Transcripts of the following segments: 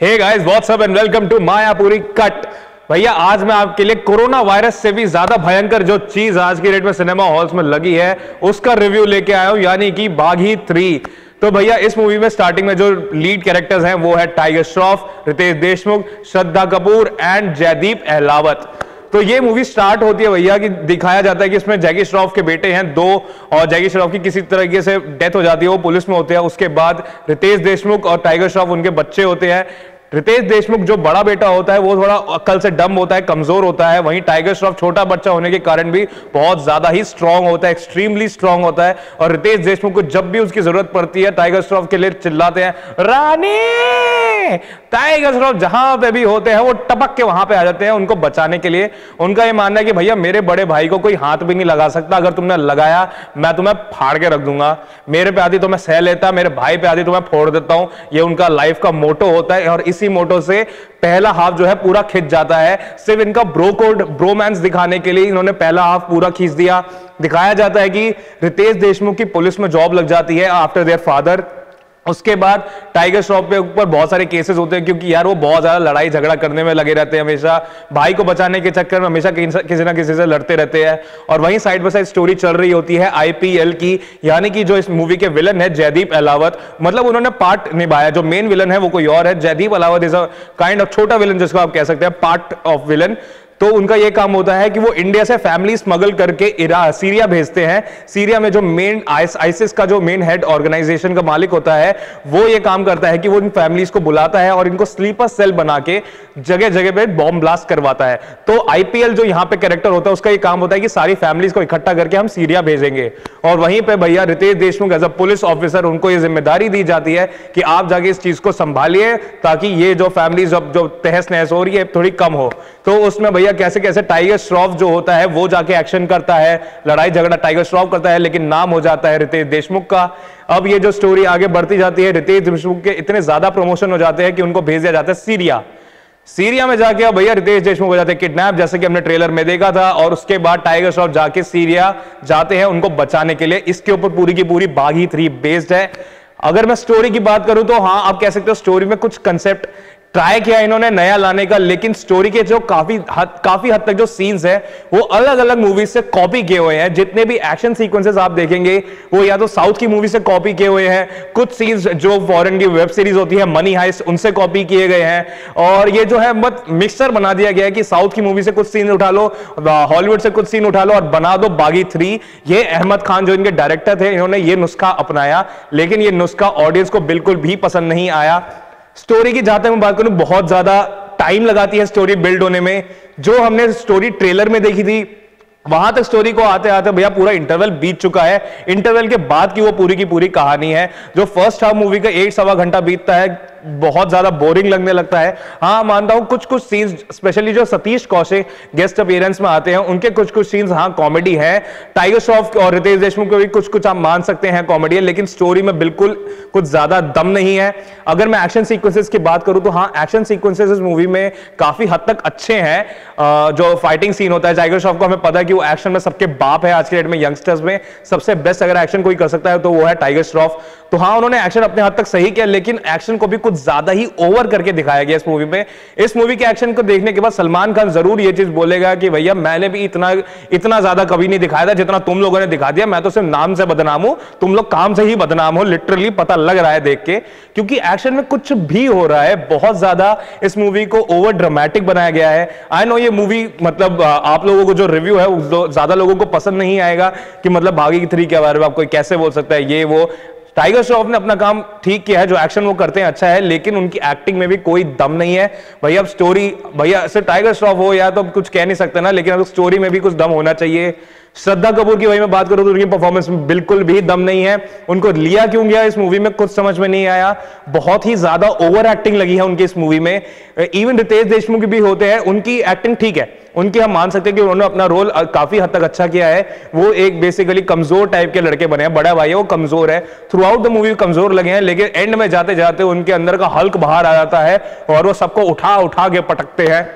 Hey guys what's up and welcome to Mayapuri cut. भैया आज मैं आपके लिए कोरोना वायरस से भी ज्यादा भयंकर जो चीज आज की डेट में सिनेमा हॉल्स में लगी है उसका रिव्यू लेके आया हूं, यानी कि बाघी 3। तो भैया इस मूवी में स्टार्टिंग में जो लीड कैरेक्टर्स हैं वो है टाइगर श्रॉफ, रितेश देशमुख, श्रद्धा कपूर एंड जयदीप अहलावत। तो ये मूवी स्टार्ट होती है भैया कि दिखाया जाता है कि इसमें जैकी श्रॉफ के बेटे हैं दो, और जैकी श्रॉफ की किसी तरीके से डेथ हो जाती है, वो पुलिस में होते हैं। उसके बाद रितेश देशमुख और टाइगर श्रॉफ उनके बच्चे होते हैं। रितेश देशमुख जो बड़ा बेटा होता है वो थोड़ा अक्ल से डम होता है, कमजोर होता है। वहीं टाइगर श्रॉफ छोटा बच्चा होने के कारण भी बहुत ज्यादा ही स्ट्रांग होता है, एक्सट्रीमली स्ट्रांग होता है। और रितेश देशमुख को जब भी उसकी जरूरत पड़ती है टाइगर श्रॉफ के लिए चिल्लाते हैं रानी। टाइगर श्रॉफ जहां पे भी होते हैं वो टपक के वहां पे आ जाते हैं उनको बचाने के लिए। उनका ये मानना है कि भैया मेरे बड़े भाई को कोई हाथ भी नहीं लगा सकता, अगर तुमने लगाया मैं तुम्हें फाड़ के रख दूंगा, मेरे पे आती तो मैं सह लेता, मेरे भाई पे आती तो मैं फोड़ देता हूं। ये उनका लाइफ का मोटो होता है और इसी मोटो से पहला हाफ जो है पूरा खिंच जाता है। सिर्फ इनका ब्रो कोड ब्रोमैंस दिखाने के लिए इन्होंने पहला हाफ पूरा खींच दिया। दिखाया जाता है कि रितेश देशमुख की पुलिस में जॉब लग जाती है आफ्टर देयर फादर। उसके बाद टाइगर श्रॉफ के ऊपर बहुत सारे केसेस होते हैं क्योंकि यार वो बहुत ज्यादा लड़ाई झगड़ा करने में लगे रहते हैं, हमेशा भाई को बचाने के चक्कर में हमेशा किसी ना किसी से लड़ते रहते हैं। और वहीं साइड बाय साइड स्टोरी चल रही होती है आईपीएल की, यानी कि जो इस मूवी के विलन है जयदीप अहलावत, मतलब उन्होंने पार्ट निभाया। जो मेन विलन है वो कोई और है, Jaideep Ahlawat is a kind of छोटा विलन जिसको आप कह सकते हैं, पार्ट ऑफ विलन। तो उनका ये काम होता है कि वो इंडिया से फैमिली स्मगल करके सीरिया भेजते हैं। सीरिया में जो मेन आईसिस का जो मेन हेड ऑर्गेनाइजेशन का मालिक होता है वो ये काम करता है कि वो इन फैमिलीज को बुलाता है और इनको स्लीपर सेल बना के जगह जगह पे बॉम्ब ब्लास्ट करवाता है। तो आईपीएल जो यहाँ पे कैरेक्टर होता है उसका ये काम होता है कि सारी फैमिलीज को इकट्ठा करके हम सीरिया भेजेंगे। और वहीं पर भैया Ritesh Deshmukh as a police officer उनको ये जिम्मेदारी दी जाती है कि आप जाके इस चीज को संभालिए ताकि ये जो फैमिलीज जो तहस नहस हो रही है थोड़ी कम हो। तो उसमें कैसे कैसे टाइगर श्रॉफ जो होता है वो जाके एक्शन करता है, लड़ाई झगड़ा टाइगर श्रॉफ करता है लेकिन नाम हो जाता है रितेश देशमुख का। अब ये जो स्टोरी आगे बढ़ती जाती है, रितेश देशमुख के इतने ज्यादा प्रमोशन हो जाते हैं कि उनको भेज दिया जाता है सीरिया। सीरिया में जाके अब भैया रितेश देशमुख हो जाते हैं किडनैप, जैसे कि हमने ट्रेलर में देखा था। और उसके बाद टाइगर श्रॉफ जाके सीरिया जाते हैं उनको बचाने के लिए। इसके ऊपर पूरी की पूरी बाघी 3 बेस्ड है। अगर मैं स्टोरी की बात करूं तो हाँ आप कह सकते हो स्टोरी में कुछ कंसेप्ट ट्राई किया इन्होंने नया लाने का, लेकिन स्टोरी के जो काफी हद तक जो सीन्स है वो अलग अलग मूवीज से कॉपी किए हुए हैं। जितने भी एक्शन सीक्वेंसेस आप देखेंगे वो या तो साउथ की मूवी से कॉपी किए हुए हैं, कुछ सीन्स जो फॉरेन की वेब सीरीज होती है मनी हाइस्ट उनसे कॉपी किए गए हैं। और ये जो है मत मिक्सचर बना दिया गया है कि साउथ की मूवी से कुछ सीन उठा लो, हॉलीवुड से कुछ सीन उठा लो और बना दो बागी 3। ये अहमद खान जो इनके डायरेक्टर थे इन्होंने ये नुस्खा अपनाया, लेकिन ये नुस्खा ऑडियंस को बिल्कुल भी पसंद नहीं आया। स्टोरी की जहां तक मैं बात करूं बहुत ज्यादा टाइम लगाती है स्टोरी बिल्ड होने में। जो हमने स्टोरी ट्रेलर में देखी थी वहां तक स्टोरी को आते आते भैया पूरा इंटरवल बीत चुका है। इंटरवल के बाद की पूरी कहानी है जो फर्स्ट हाफ मूवी का 1.25 घंटा बीतता है, बहुत ज्यादा बोरिंग लगने लगता है। हाँ मानता हूं कुछ सीन्स स्पेशली जो सतीश कौशिक गेस्ट अपीयरेंस में आते हैं उनके कुछ सीन्स हाँ कॉमेडी है। टाइगर श्रॉफ और रितेश देशमुख को भी कुछ आप मान सकते हैं कॉमेडी है, लेकिन स्टोरी में बिल्कुल कुछ ज्यादा दम नहीं है। अगर मैं एक्शन सीक्वेंसेस की बात करूं तो हाँ एक्शन सीक्वेंसेस इस मूवी में काफी हद तक अच्छे हैं। जो फाइटिंग सीन होता है टाइगर श्रॉफ को हमें पता है कि एक्शन में सबके बाप है। आज के डेट में यंगस्टर्स में सबसे बेस्ट अगर एक्शन कोई कर सकता है तो वो है टाइगर श्रॉफ। तो हाँ उन्होंने एक्शन अपने हद तक सही किया, लेकिन एक्शन को भी कुछ ज्यादा ही ओवर करके दिखाया गया इस मूवी में। इस मूवी के एक्शन को देखने के बाद सलमान खान जरूर ये चीज बोलेगा कि भैया मैंने भी इतना ज्यादा कभी नहीं दिखाया था जितना तुम लोगों ने दिखा दिया। मैं तो सिर्फ नाम से बदनाम हूं, तुम लोग काम से ही बदनाम हो, लिटरली पता लग रहा है देख के, क्योंकि एक्शन में कुछ भी हो रहा है। बहुत ज्यादा इस मूवी को ओवर ड्रामेटिक बनाया गया है। आई नो ये मूवी मतलब आप लोगों को जो रिव्यू है ज्यादा लोगों को पसंद नहीं आएगा कि मतलब बागी 3 के बारे में आपको कैसे बोल सकता है ये वो। टाइगर श्रॉफ ने अपना काम ठीक किया है, जो एक्शन वो करते हैं अच्छा है, लेकिन उनकी एक्टिंग में भी कोई दम नहीं है भैया। अब स्टोरी भैया सिर्फ टाइगर श्रॉफ हो या तो कुछ कह नहीं सकते ना, लेकिन अब स्टोरी में भी कुछ दम होना चाहिए। श्रद्धा कपूर की वही मैं बात करूं तो उनकी परफॉर्मेंस में बिल्कुल भी दम नहीं है। उनको लिया क्यों गया इस मूवी में कुछ समझ में नहीं आया। बहुत ही ज्यादा ओवर एक्टिंग लगी है उनकी इस मूवी में। इवन रितेश देशमुख भी होते हैं, उनकी एक्टिंग ठीक है, उनकी हम मान सकते हैं कि उन्होंने अपना रोल काफी हद तक अच्छा किया है। वो एक बेसिकली कमजोर टाइप के लड़के बने हैं, बड़ा भाई है वो कमजोर है, थ्रू आउट द मूवी कमजोर लगे हैं, लेकिन एंड में जाते जाते उनके अंदर का हल्क बाहर आ जाता है और वो सबको उठा उठा के पटकते हैं।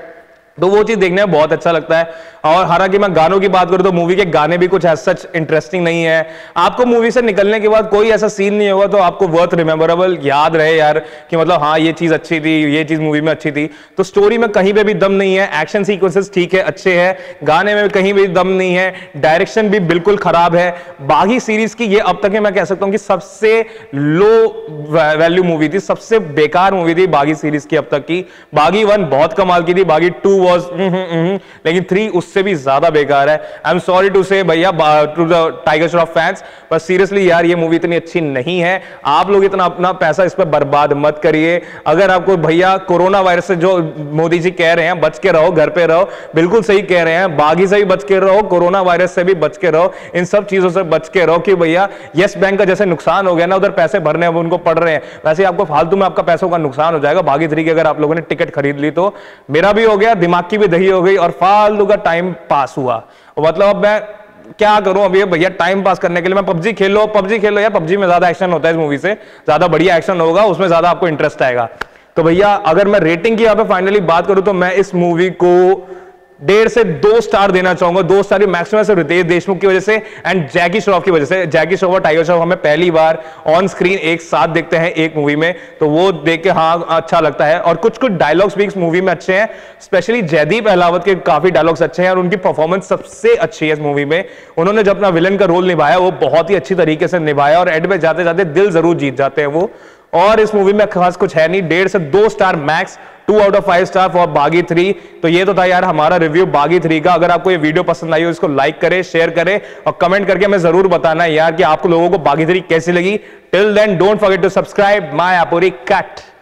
तो वो चीज देखने में बहुत अच्छा लगता है। और हालांकि मैं गानों की बात करूं तो मूवी के गाने भी कुछ ऐसा सच इंटरेस्टिंग नहीं है। आपको मूवी से निकलने के बाद कोई ऐसा सीन नहीं होगा तो आपको वर्थ रिमेम्बरेबल याद रहे यार कि मतलब हाँ ये चीज अच्छी थी, ये चीज मूवी में अच्छी थी। तो स्टोरी में कहीं पे भी दम नहीं है, एक्शन सीक्वेंसेस ठीक है अच्छे है, गाने में कहीं भी दम नहीं है, डायरेक्शन भी बिल्कुल खराब है। बागी सीरीज की ये अब तक मैं कह सकता हूँ कि सबसे लो वैल्यू मूवी थी, सबसे बेकार मूवी थी बागी सीरीज की अब तक की। बागी 1 बहुत कमाल की थी, बागी 2 लेकिन 3 उससे भी ज्यादा बेकार है। I am sorry to say भैया to the Tiger Shroff fans, पर सीरियसली यार ये मूवी इतनी अच्छी नहीं है। आप लोग इतना अपना पैसा इस पर बर्बाद मत करिए। अगर आपको भैया कोरोना वायरस से जो मोदी जी कह रहे हैं बच के रहो, घर पे रहो, बिल्कुल सही कह रहे हैं। बागी से भी बच के रहो, कोरोना वायरस से भी बच के रहो, इन सब चीजों से बच के रहो कि भैया यस बैंक का जैसे नुकसान हो गया ना, उधर पैसे भरने अब उनको पड़ रहे हैं, वैसे आपको फालतू में आपका पैसों का नुकसान हो जाएगा। बागी 3 की अगर आप लोगों ने टिकट खरीद ली तो मेरा भी हो गया, दिमाग की भी दही हो गई और फालतू का टाइम पास हुआ। मतलब अब मैं क्या करूं अब ये भैया टाइम पास करने के लिए मैं पबजी खेलो यार, पबजी में ज्यादा एक्शन होता है, इस मूवी से ज्यादा बढ़िया एक्शन होगा, उसमें ज्यादा आपको इंटरेस्ट आएगा। तो भैया अगर मैं रेटिंग की यहाँ पे फाइनली बात करूं तो मैं इस मूवी को 1.5 से 2 स्टार देना चाहूंगा। 2 स्टार भी मैक्सिमम से रितेश देशमुख की वजह से एंड जैकी श्रॉफ की वजह से। जैकी श्रॉफ और टाइगर श्रॉफ हमें पहली बार ऑन स्क्रीन एक साथ देखते हैं एक मूवी में, तो वो देख के हाँ अच्छा लगता है। और कुछ कुछ डायलॉग्स भी इस मूवी में अच्छे हैं, स्पेशली जयदीप अहलावत के काफी डायलॉग्स अच्छे हैं और उनकी परफॉर्मेंस सबसे अच्छी है इस मूवी में। उन्होंने जो अपना विलन का रोल निभाया वो बहुत ही अच्छी तरीके से निभाया और एंड में जाते जाते दिल जरूर जीत जाते हैं वो। और इस मूवी में खास कुछ है नहीं, 1.5 से 2 star max, 2 out of 5 star for Baaghi 3। तो ये तो था यार हमारा रिव्यू बागी 3 का। अगर आपको ये वीडियो पसंद आई हो इसको लाइक करें, शेयर करें और कमेंट करके हमें जरूर बताना यार कि आपको लोगों को बागी 3 कैसी लगी। Till then don't forget to subscribe Mayapuri cut.